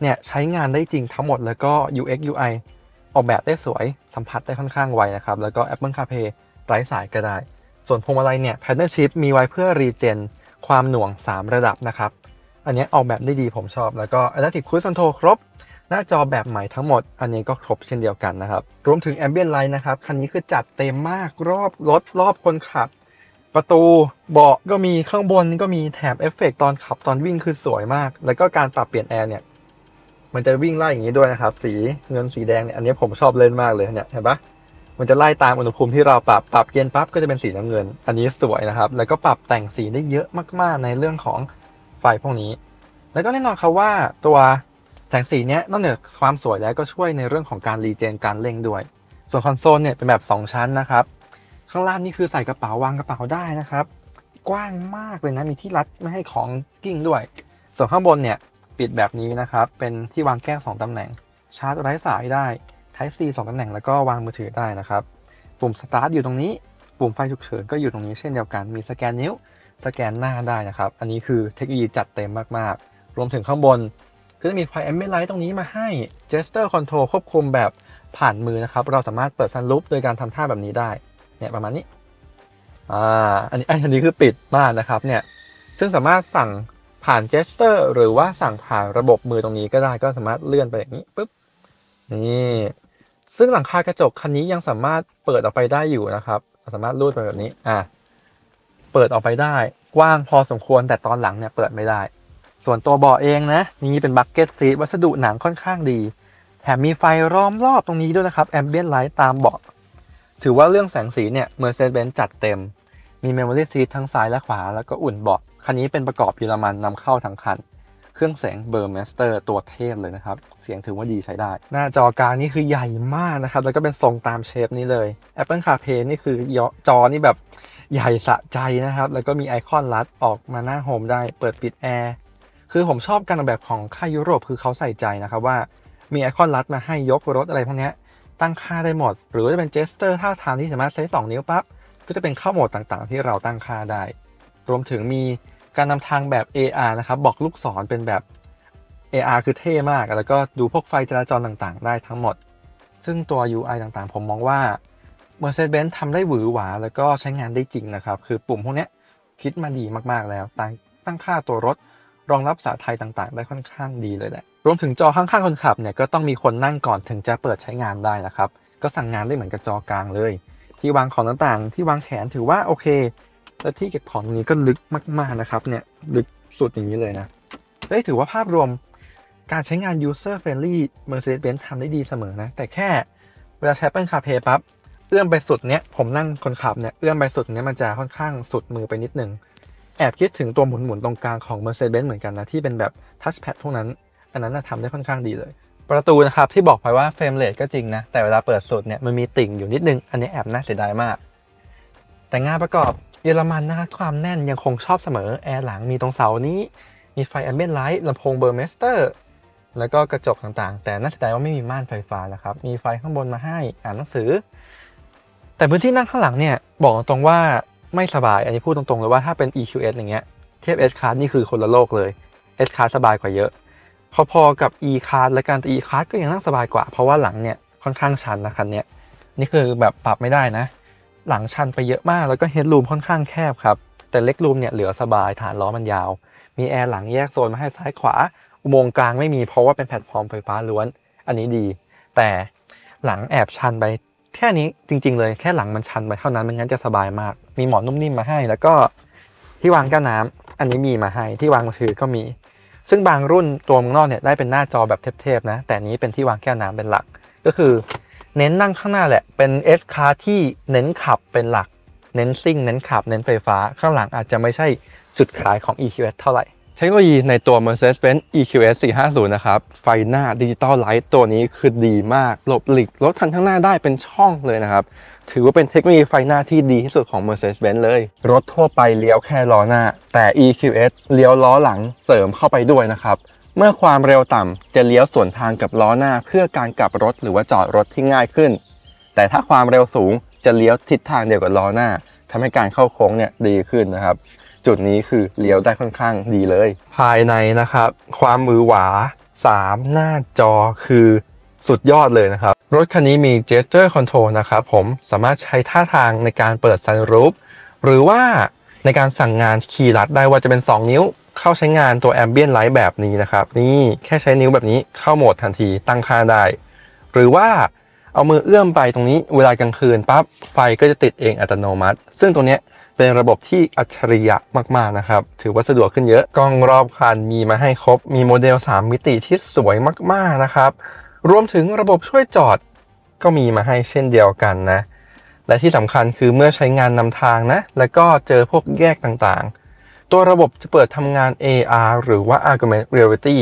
เนี่ยใช้งานได้จริงทั้งหมดแล้วก็ UX UI ออกแบบได้สวยสัมผัสได้ค่อนข้างไวนะครับแล้วก็ Apple CarPlay ไร้สายก็ได้ส่วนพวงมาลัยเนี่ย Paddle Shift มีไว้เพื่อรีเจนความหน่วง3ระดับนะครับอันนี้ออกแบบได้ดีผมชอบแล้วก็ Adaptive Cruise Control ครบหน้าจอแบบใหม่ทั้งหมดอันนี้ก็ครบเช่นเดียวกันนะครับรวมถึง Ambient Light นะครับคันนี้คือจัดเต็มมากรอบรถรอบคนขับประตูเบาะก็มีข้างบนก็มีแถบเอฟเฟกต์ตอนขับตอนวิ่งคือสวยมากแล้วก็การปรับเปลี่ยนแอร์เนี่ยมันจะวิ่งไล่อย่างนี้ด้วยนะครับสีเงินสีแดงเนี่ยอันนี้ผมชอบเล่นมากเลยเนี่ยเห็นปะมันจะไล่ตามอุณหภูมิที่เราปรับเย็นปั๊บก็จะเป็นสีน้ำเงินอันนี้สวยนะครับแล้วก็ปรับแต่งสีได้เยอะมากๆในเรื่องของไฟพวกนี้แล้วก็แน่นอนครับว่าตัวแสงสีเนี้ยนอกจากความสวยแล้วก็ช่วยในเรื่องของการรีเจนการเร่งด้วยส่วนคอนโซลเนี่ยเป็นแบบ2ชั้นนะครับข้างล่างนี่คือใส่กระเป๋าวางกระเป๋าได้นะครับกว้างมากเลยนะมีที่รัดไม่ให้ของกิ้งด้วยส่วนข้างบนเนี่ยปิดแบบนี้นะครับเป็นที่วางแก้ว2ตำแหน่งชาร์จไร้สายได้ Type C 2ตำแหน่งแล้วก็วางมือถือได้นะครับปุ่มสตาร์ทอยู่ตรงนี้ปุ่มไฟฉุกเฉินก็อยู่ตรงนี้เช่นเดียวกันมีสแกนนิ้วสแกนหน้าได้นะครับอันนี้คือเทคโนโลยีจัดเต็มมากๆรวมถึงข้างบนก็จะมีไฟ Ambient Light ตรงนี้มาให้ Gesture Control ควบคุมแบบผ่านมือนะครับเราสามารถเปิดซันรูฟโดยการทำท่าแบบนี้ได้เนี่ยประมาณนี้อันนี้คือปิดบ้านนะครับเนี่ยซึ่งสามารถสั่งผ่าน Gesture หรือว่าสั่งผ่านระบบมือตรงนี้ก็ได้ก็สามารถเลื่อนไปอย่างนี้ปึ๊บนี่ซึ่งหลังคากระจกคันนี้ยังสามารถเปิดออกไปได้อยู่นะครับสามารถลูดไปแบบนี้เปิดออกไปได้กว้างพอสมควรแต่ตอนหลังเนี่ยเปิดไม่ได้ส่วนตัวเบาะเองนะนี่เป็นบัคเก็ตซีทวัสดุหนังค่อนข้างดีแถมมีไฟล้อมรอบตรงนี้ด้วยนะครับแอมเบียนไลท์ตามเบาะถือว่าเรื่องแสงสีเนี่ย Mercedes-Benz จัดเต็มมี Memory Seat ทั้งซ้ายและขวาแล้วก็อุ่นเบาะคันนี้เป็นประกอบเยอรมันนำเข้าทั้งคันเครื่องเสียง Burmester ตัวเทพเลยนะครับเสียงถือว่าดีใช้ได้หน้าจอกลางนี่คือใหญ่มากนะครับแล้วก็เป็นทรงตามเชฟนี้เลย Apple CarPlay นี่คือจอนี่แบบใหญ่สะใจนะครับแล้วก็มีไอคอนลัดออกมาหน้าโฮมได้เปิดปิดแอร์คือผมชอบการออกแบบของค่ายยุโรปคือเขาใส่ใจนะครับว่ามีไอคอนลัดมาให้ยกรถอะไรพวกนี้ตั้งค่าได้หมดหรือจะเป็น Gesture ท่าทางที่สามารถใช้2นิ้วปั๊บก็จะเป็นเข้าโหมดต่างๆที่เราตั้งค่าได้รวมถึงมีการนำทางแบบ AR นะครับบอกลูกศรเป็นแบบ AR คือเท่มากแล้วก็ดูพวกไฟจราจรต่างๆได้ทั้งหมดซึ่งตัว UI ต่างๆผมมองว่า Mercedes-Benz ทำได้หวือหวาแล้วก็ใช้งานได้จริงนะครับคือปุ่มพวกนี้คิดมาดีมากๆแล้วตั้งค่าตัวรถรองรับภาษาไทยต่างๆได้ค่อนข้างดีเลยแหละรวมถึงจอข้างๆคนขับเนี่ยก็ต้องมีคนนั่งก่อนถึงจะเปิดใช้งานได้นะครับก็สั่งงานได้เหมือนกับจอกลางเลยที่วางของต่างๆที่วางแขนถือว่าโอเคและที่เก็บของตรงนี้ก็ลึกมากๆนะครับเนี่ยลึกสุดอย่างนี้เลยนะได้ถือว่าภาพรวมการใช้งาน user friendly Mercedes-Benz ทำได้ดีเสมอนะแต่แค่เวลาใช้ Apple CarPlay ปั๊บเอื้อมไปสุดเนี่ยผมนั่งคนขับเนี่ยเอื้อมไปสุดเนี่ยมันจะค่อนข้างสุดมือไปนิดนึงแอบคิดถึงตัวหมุนๆตรงกลางของ Mercedes-Benz เหมือนกันนะที่เป็นแบบ Touchpad พวกนั้นอันนั้นทำได้ค่อนข้างดีเลยประตูนะครับที่บอกไปว่า Frameless ก็จริงนะแต่เวลาเปิดสุดเนี่ยมันมีติ่งอยู่นิดนึงอันนี้แอบน่าเสียดายมากแต่งานประกอบเยอรมันนะครับความแน่นยังคงชอบเสมอแอร์หลังมีตรงเสานี้มีไฟ Ambient Light ลำโพง Burmester แล้วก็กระจกต่างๆแต่น่าเสียดายว่าไม่มีม่านไฟฟ้านะครับมีไฟข้างบนมาให้อ่านหนังสือแต่พื้นที่นั่งข้างหลังเนี่ยบอกตรงว่าไม่สบายอันนี้พูดตรงๆเลยว่าถ้าเป็น EQS อย่างเงี้ยเทียบ S-Class นี่คือคนละโลกเลย S-Class สบายกว่าเยอะพอๆกับ E-Class และการแต่ E-Class ก็ยังนั่งสบายกว่าเพราะว่าหลังเนี่ยค่อนข้างชันนะคันเนี้ยนี่คือแบบปรับไม่ได้นะหลังชันไปเยอะมากแล้วก็ Headroom ค่อนข้างแคบครับแต่เล็กรูมเนี่ยเหลือสบายฐานล้อมันยาวมีแอร์หลังแยกโซนมาให้ซ้ายขวาอุโมงค์กลางไม่มีเพราะว่าเป็นแพลตฟอร์มไฟฟ้าล้วนอันนี้ดีแต่หลังแอบชันไปแค่นี้จริงๆเลยแค่หลังมันชันไปเท่านั้นไม่งั้นจะสบายมากมีหมอนนุ่มนิ่มมาให้แล้วก็ที่วางแก้วน้ำอันนี้มีมาให้ที่วางมือถือก็มีซึ่งบางรุ่นตัวมึงนอกเนี่ยได้เป็นหน้าจอแบบเทปๆนะแต่นี้เป็นที่วางแก้วน้ำเป็นหลักก็คือเน้นนั่งข้างหน้าแหละเป็น S-Class ที่เน้นขับเป็นหลักเน้นซิ่งเน้นขับเน้นไฟฟ้าข้างหลังอาจจะไม่ใช่จุดขายของ EQS เท่าไหร่เทคโนโลยีในตัว Mercedes-Benz EQS 450 นะครับไฟหน้า Digital Light ตัวนี้คือดีมากหลบหลีกรถคันข้างหน้าได้เป็นช่องเลยนะครับถือว่าเป็นเทคโนโลยีไฟหน้าที่ดีที่สุดของ Mercedes-Benz เลยรถทั่วไปเลี้ยวแค่ล้อหน้าแต่ EQS เลี้ยวล้อหลังเสริมเข้าไปด้วยนะครับเมื่อความเร็วต่ำจะเลี้ยวสวนทางกับล้อหน้าเพื่อการกลับรถหรือว่าจอดรถที่ง่ายขึ้นแต่ถ้าความเร็วสูงจะเลี้ยวทิศทางเดียวกับล้อหน้าทำให้การเข้าโค้งเนี่ยดีขึ้นนะครับจุดนี้คือเลี้ยวได้ค่อนข้างดีเลยภายในนะครับความมือหวา 3หน้าจอคือสุดยอดเลยนะครับรถคันนี้มี Gesture Control นะครับผมสามารถใช้ท่าทางในการเปิดซันรูฟหรือว่าในการสั่งงานคีย์ลัดได้ว่าจะเป็น2นิ้วเข้าใช้งานตัว Ambient Light แบบนี้นะครับนี่แค่ใช้นิ้วแบบนี้เข้าโหมดทันทีตั้งค่าได้หรือว่าเอามือเอื้อมไปตรงนี้เวลากลางคืนปั๊บไฟก็จะติดเองอัตโนมัติซึ่งตัวนี้เป็นระบบที่อัจฉริยะมากๆนะครับถือว่าสะดวกขึ้นเยอะกล้องรอบคันมีมาให้ครบมีโมเดล3มิติที่สวยมากๆนะครับรวมถึงระบบช่วยจอดก็มีมาให้เช่นเดียวกันนะและที่สำคัญคือเมื่อใช้งานนำทางนะแล้วก็เจอพวกแยกต่างๆตัวระบบจะเปิดทำงาน AR หรือว่า Augmented Reality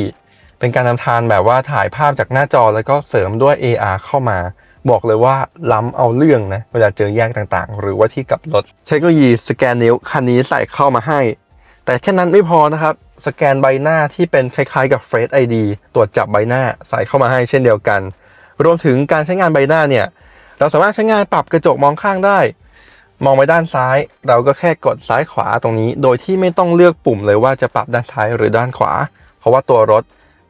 เป็นการนำทางแบบว่าถ่ายภาพจากหน้าจอแล้วก็เสริมด้วย AR เข้ามาบอกเลยว่าล้ำเอาเรื่องนะเวลาเจอแยกต่างๆหรือว่าที่กลับรถเทคโนโลยีสแกนนิ้วคันนี้ใส่เข้ามาให้แต่แค่นั้นไม่พอนะครับสแกนใบหน้าที่เป็นคล้ายๆกับ Face ID ตรวจจับใบหน้าใส่เข้ามาให้เช่นเดียวกันรวมถึงการใช้งานใบหน้าเนี่ยเราสามารถใช้งานปรับกระจกมองข้างได้มองไปด้านซ้ายเราก็แค่กดซ้ายขวาตรงนี้โดยที่ไม่ต้องเลือกปุ่มเลยว่าจะปรับด้านซ้ายหรือด้านขวาเพราะว่าตัวรถ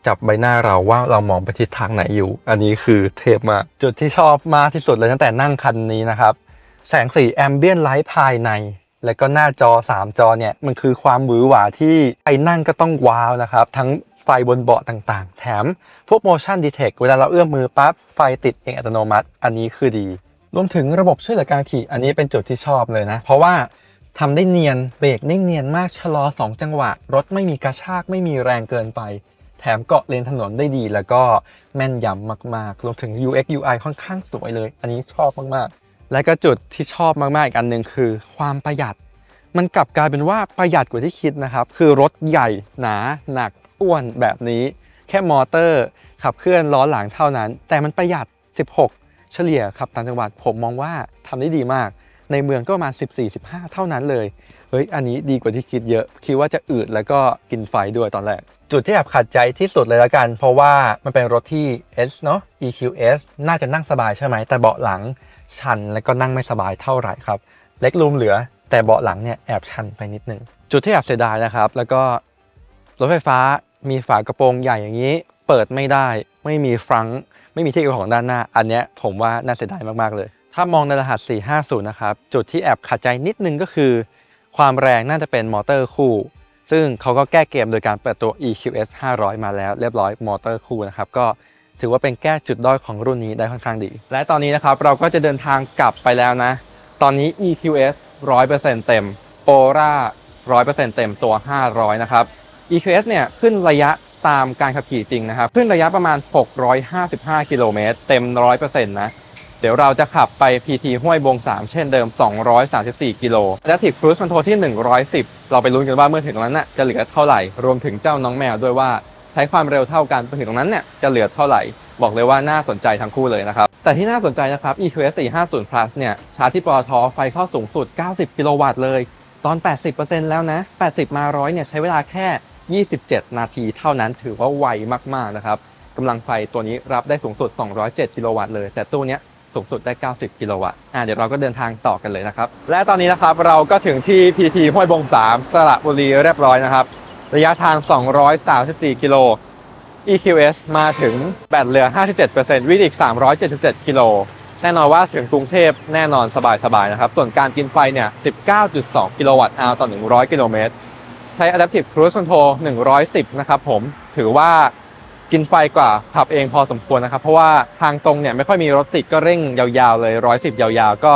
จับใบหน้าเราว่าเรามองไปทิศทางไหนอยู่อันนี้คือเทพมากจุดที่ชอบมากที่สุดเลยตั้งแต่นั่งคันนี้นะครับแสงสี Ambient Light ภายในแล้วก็หน้าจอ3จอเนี่ยมันคือความหวือหวาที่ไอ้นั่นก็ต้องว้าวนะครับทั้งไฟบนเบาะต่างๆแถมพวก motion detect เวลาเราเอื้อมมือปั๊บไฟติดเองอัตโนมัติอันนี้คือดีรวมถึงระบบช่วยเหลือการขี่อันนี้เป็นจุดที่ชอบเลยนะเพราะว่าทำได้เนียนเบรกได้เนียนมากชะลอ2จังหวะรถไม่มีกระชากไม่มีแรงเกินไปแถมเกาะเลนถนนได้ดีแล้วก็แม่นยำมากๆรวมถึง UX UI ค่อนข้างสวยเลยอันนี้ชอบมากๆและก็จุดที่ชอบมากๆอีกอันหนึ่งคือความประหยัดมันกลับกลายเป็นว่าประหยัดกว่าที่คิดนะครับคือรถใหญ่หนาหนักอ้วนแบบนี้แค่มอเตอร์ขับเคลื่อนล้อหลังเท่านั้นแต่มันประหยัด16เฉลี่ยขับต่างจังหวัดผมมองว่าทำได้ดีมากในเมืองก็ประมาณ 14-15 เท่านั้นเลยเฮ้ยอันนี้ดีกว่าที่คิดเยอะคิดว่าจะอืดแล้วก็กินไฟด้วยตอนแรกจุดที่แบบขัดใจที่สุดเลยละกันเพราะว่ามันเป็นรถที่ S เนาะ EQS น่าจะนั่งสบายใช่ไหมแต่เบาะหลังชันแล้วก็นั่งไม่สบายเท่าไหร่ครับเล็กรูมเหลือแต่เบาะหลังเนี่ยแอบชันไปนิดนึงจุดที่แอบเสียดายนะครับแล้วก็รถไฟฟ้ามีฝากระโปรงใหญ่อย่างนี้เปิดไม่ได้ไม่มีฟรังก์ไม่มีที่เก็บของด้านหน้าอันเนี้ยผมว่าน่าเสียดายมากๆเลยถ้ามองในรหัส450นะครับจุดที่แอบขัดใจนิดนึงก็คือความแรงน่าจะเป็นมอเตอร์คู่ซึ่งเขาก็แก้เกมโดยการเปิดตัว EQS 500 มาแล้วเรียบร้อยมอเตอร์คู่นะครับก็ถือว่าเป็นแก้จุดด้อยของรุ่นนี้ได้ค่อนข้างดีและตอนนี้นะครับเราก็จะเดินทางกลับไปแล้วนะตอนนี้ EQS 100% เต็ม Ora 100% เต็มตัว500นะครับ EQS เนี่ยขึ้นระยะตามการขับขี่จริงนะครับขึ้นระยะประมาณ655กิโลเมตรเต็ม 100% นะเดี๋ยวเราจะขับไป PT ห้วยบง3เช่นเดิม234กิโล Adaptive Cruise Control ที่110เราไปลุ้นกันว่าเมื่อถึงตรงนั้นน่ะจะเหลือเท่าไหร่รวมถึงเจ้าน้องแมวด้วยว่าใช้ความเร็วเท่ากันไปถึงตรงนั้นเนี่ยจะเหลือเท่าไหร่บอกเลยว่าน่าสนใจทั้งคู่เลยนะครับแต่ที่น่าสนใจนะครับ EQS 450 plus เนี่ยชาร์จที่ปตท.ไฟเข้าสูงสุด90กิโลวัตต์เลยตอน 80% แล้วนะ80มา100เนี่ยใช้เวลาแค่27นาทีเท่านั้นถือว่าไวมากๆนะครับกำลังไฟตัวนี้รับได้สูงสุด207กิโลวัตต์เลยแต่ตู้เนี้ยสูงสุดได้90กิโลวัตต์เดี๋ยวเราก็เดินทางต่อกันเลยนะครับและตอนนี้นะครับเราก็ถึงที่ PT ห้วยบง3สระบุรีเรียบร้อยนะครับระยะทาง234กิโล EQS มาถึงแบตเหลือ 57% วิ่งอีก377กิโลแน่นอนว่าถึงกรุงเทพแน่นอนสบายๆนะครับส่วนการกินไฟเนี่ย 19.2 กิโลวัตต์ชั่วโมงต่อ100กิโลเมตรใช้ Adaptive Cruise Control 110นะครับผมถือว่ากินไฟกว่าขับเองพอสมควรนะครับเพราะว่าทางตรงเนี่ยไม่ค่อยมีรถติดก็เร่งยาวๆเลย110ยาวๆก็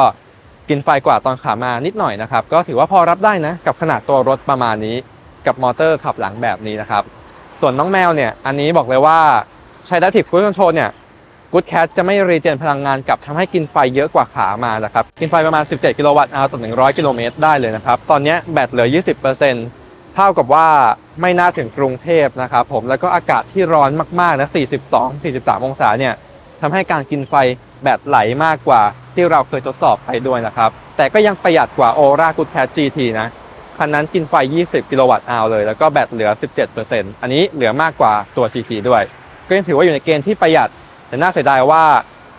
กินไฟกว่าตอนขามานิดหน่อยนะครับก็ถือว่าพอรับได้นะกับขนาดตัวรถประมาณนี้กับมอเตอร์ขับหลังแบบนี้นะครับส่วนน้องแมวเนี่ยอันนี้บอกเลยว่าใช้ Adaptive Cruise Control เนี่ย Good Cat จะไม่รีเจนพลังงานกับทำให้กินไฟเยอะกว่าขามานะครับกินไฟประมาณ17กิโลวัตต์ชั่วโมงต่อ100กิโลเมตรได้เลยนะครับตอนนี้แบตเหลือ 20% เท่ากับว่าไม่น่าถึงกรุงเทพนะครับผมแล้วก็อากาศที่ร้อนมากๆนะ42-43 องศาเนี่ยทำให้การกินไฟแบตไหลมากกว่าที่เราเคยทดสอบไปด้วยนะครับแต่ก็ยังประหยัดกว่า Ora Good Cat GT นะคันนั้นกินไฟ20กิโลวัตต์ชั่วโมงเลยแล้วก็แบตเหลือ 17% อันนี้เหลือมากกว่าตัว GT ด้วยก็ยังถือว่าอยู่ในเกณฑ์ที่ประหยัดแต่น่าเสียดายว่า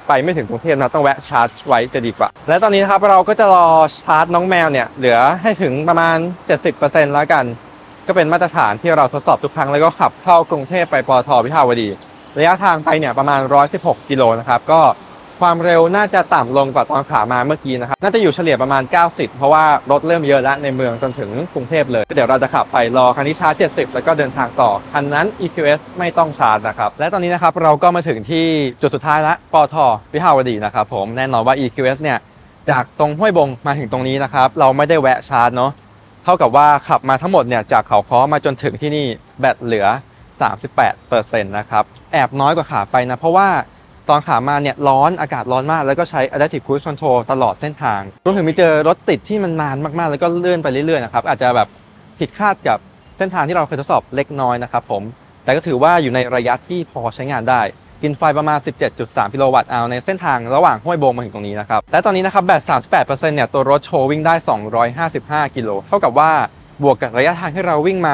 ไปไม่ถึงกรุงเทพนะต้องแวะชาร์จไว้จะดีกว่าและตอนนี้นะครับเราก็จะรอชาร์จน้องแมวเนี่ยเหลือให้ถึงประมาณ 70% แล้วกัน ก็เป็นมาตรฐานที่เราทดสอบทุกครั้งแล้วก็ขับเข้ากรุงเทพไปปท.วิภาวดีระยะทางไปเนี่ยประมาณ116กิโลนะครับก็ความเร็วน่าจะต่ำลงกว่าตอนขามาเมื่อกี้นะครับน่าจะอยู่เฉลี่ยประมาณ90เพราะว่ารถเริ่มเยอะแล้วในเมืองจนถึงกรุงเทพเลยเดี๋ยวเราจะขับไปรอคันที่ชาร์จ70แล้วก็เดินทางต่อคันนั้น EQS ไม่ต้องชาร์จนะครับและตอนนี้นะครับเราก็มาถึงที่จุดสุดท้ายละปท.วิภาวดีนะครับผมแน่นอนว่า EQS เนี่ยจากตรงห้วยบงมาถึงตรงนี้นะครับเราไม่ได้แวะชาร์จเนาะเท่ากับว่าขับมาทั้งหมดเนี่ยจากเขาค้อมาจนถึงที่นี่แบตเหลือ 38% นะครับแอบน้อยกว่าขาไปนะเพราะว่าตอนขามาเนี่ยร้อนอากาศร้อนมากแล้วก็ใช้ Adaptive Cruise Control ตลอดเส้นทางรวมถึงมีเจอรถติดที่มันนานมากๆแล้วก็เลื่อนไปเรื่อยๆนะครับอาจจะแบบผิดคาดกับเส้นทางที่เราเคยทดสอบเล็กน้อยนะครับผมแต่ก็ถือว่าอยู่ในระยะที่พอใช้งานได้กินไฟประมาณ 17.3 กิโลวัตต์เอาในเส้นทางระหว่างห้วยบงมาถึงตรงนี้นะครับและตอนนี้นะครับแบต 38% เนี่ยตัวรถโชว์วิ่งได้255กิโลเท่ากับว่าบวกกับระยะทางที่เราวิ่งมา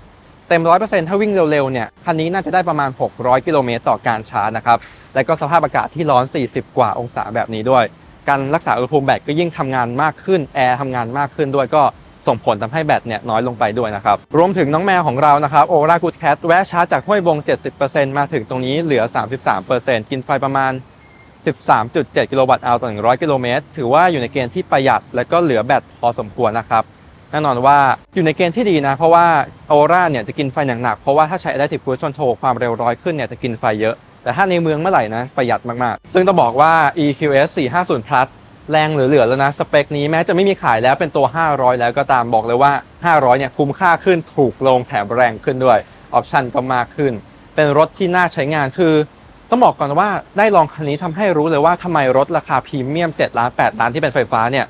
350เต็ม 100% ถ้าวิ่งเร็วๆเนี่ยคันนี้น่าจะได้ประมาณ600กิโลเมตรต่อการชาร์จนะครับและก็สภาพอากาศที่ร้อน40กว่าองศาแบบนี้ด้วยการรักษาอุณหภูมิแบตก็ยิ่งทำงานมากขึ้นแอร์ทำงานมากขึ้นด้วยก็ส่งผลทำให้แบตเนี่ยน้อยลงไปด้วยนะครับรวมถึงน้องแมวของเรานะครับ Ora Good Cat แวะชาร์จจากห้วยบง 70% มาถึงตรงนี้เหลือ 33% กินไฟประมาณ 13.7 กิโลวัตต์ต่อ100กิโลเมตรถือว่าอยู่ในเกณฑ์ที่ประหยัดและก็เหลือแบตพอสมควรนะครับแน่นอนว่าอยู่ในเกณฑ์ที่ดีนะเพราะว่า Ora เนี่ยจะกินไฟหนักๆเพราะว่าถ้าใช้ Adaptive Cruise Control ความเร็วร้อยขึ้นเนี่ยจะกินไฟเยอะแต่ถ้าในเมืองเมื่อไหร่นะประหยัดมากๆซึ่งต้องบอกว่า EQS 450+ แรงเหลือๆแล้วนะสเปคนี้แม้จะไม่มีขายแล้วเป็นตัว500แล้วก็ตามบอกเลยว่า500เนี่ยคุ้มค่าขึ้นถูกลงแถมแรงขึ้นด้วยออปชั่นก็มากขึ้นเป็นรถที่น่าใช้งานคือต้องบอกก่อนว่าได้ลองคันนี้ทำให้รู้เลยว่าทำไมรถราคาพรีเมียม7ล้าน8ล้านที่เป็นไฟฟ้าเนี่ย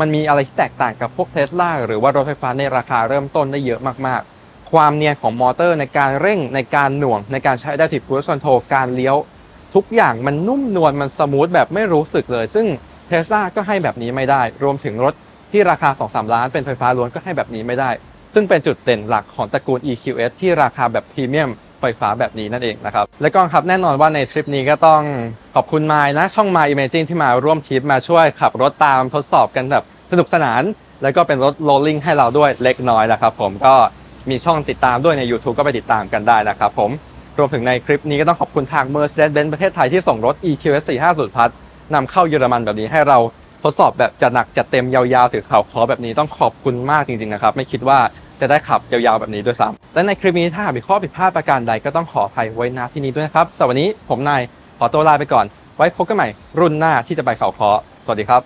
มันมีอะไรที่แตกต่างกับพวก Tesla หรือว่ารถไฟฟ้าในราคาเริ่มต้นได้เยอะมากๆความเนียนของมอเตอร์ในการเร่งในการหน่วงในการใช้ Adaptive Cruise Control การเลี้ยวทุกอย่างมันนุ่มนวลมันสมูทแบบไม่รู้สึกเลยซึ่ง Tesla ก็ให้แบบนี้ไม่ได้รวมถึงรถที่ราคา 2-3 ล้านเป็นไฟฟ้าล้วนก็ให้แบบนี้ไม่ได้ซึ่งเป็นจุดเด่นหลักของตระกูล EQS ที่ราคาแบบพรีเมียมไฟฟ้าแบบนี้นั่นเองนะครับและก็ครับแน่นอนว่าในทริปนี้ก็ต้องขอบคุณมายนะช่อง my imagine ที่มาร่วมทริปมาช่วยขับรถตามทดสอบกันแบบสนุกสนานแล้วก็เป็นรถโรลลิ่งให้เราด้วยเล็กน้อยนะครับผมก็มีช่องติดตามด้วยใน YouTube ก็ไปติดตามกันได้นะครับผมรวมถึงในคลิปนี้ก็ต้องขอบคุณทาง Mercedes-Benz ประเทศไทยที่ส่งรถ EQS 450+ นำเข้าเยอรมันแบบนี้ให้เราทดสอบแบบจัดหนักจัดเต็มยาวๆถึงเขาคอแบบนี้ต้องขอบคุณมากจริงๆนะครับไม่คิดว่าจะได้ขับยาวๆแบบนี้ด้วยซ้ำและในคลิปนี้ถ้าหากมีข้อผิดพลาดประการใดก็ต้องขออภัยไว้ณที่นี้ด้วยนะครับสำหรับวันนี้ผมนายขอตัวลาไปก่อนไว้พบกันใหม่รุ่นหน้าที่จะไปเขาค้อสวัสดีครับ